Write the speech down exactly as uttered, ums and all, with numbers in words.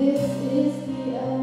This is the end.